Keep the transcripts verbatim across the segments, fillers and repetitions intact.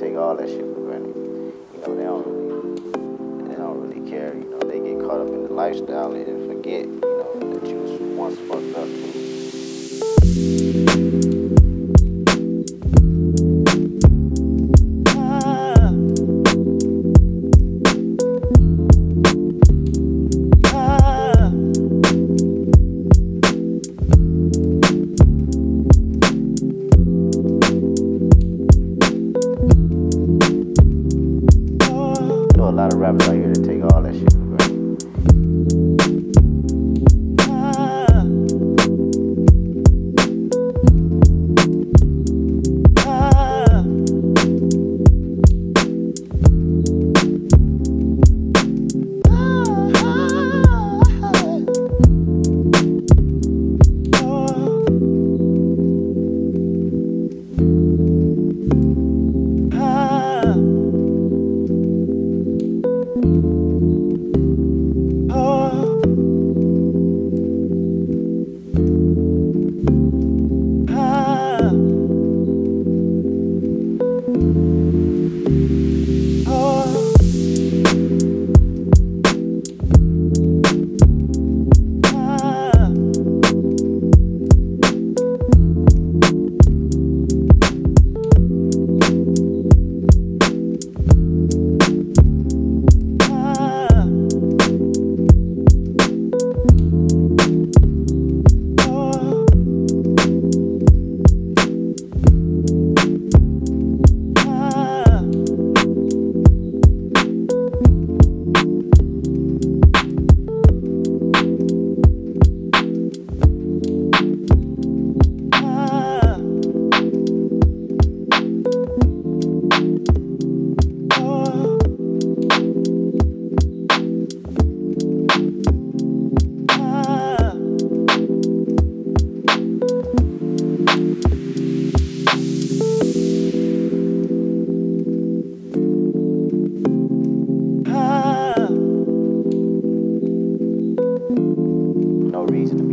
take all that shit for granted. You know, they don't really, they don't really care. You know, they get caught up in the lifestyle and forget, you know, that you was once fucked up too. A lot of rappers out here that take all that shit for granted. Ah. Ah. Ah. Ah. Ah.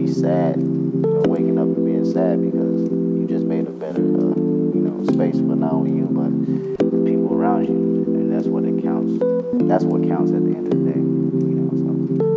Sad, you know, waking up and being sad because you just made a better, uh, you know, space for not only you but the people around you, and that's what it counts. That's what counts at the end of the day, you know. So.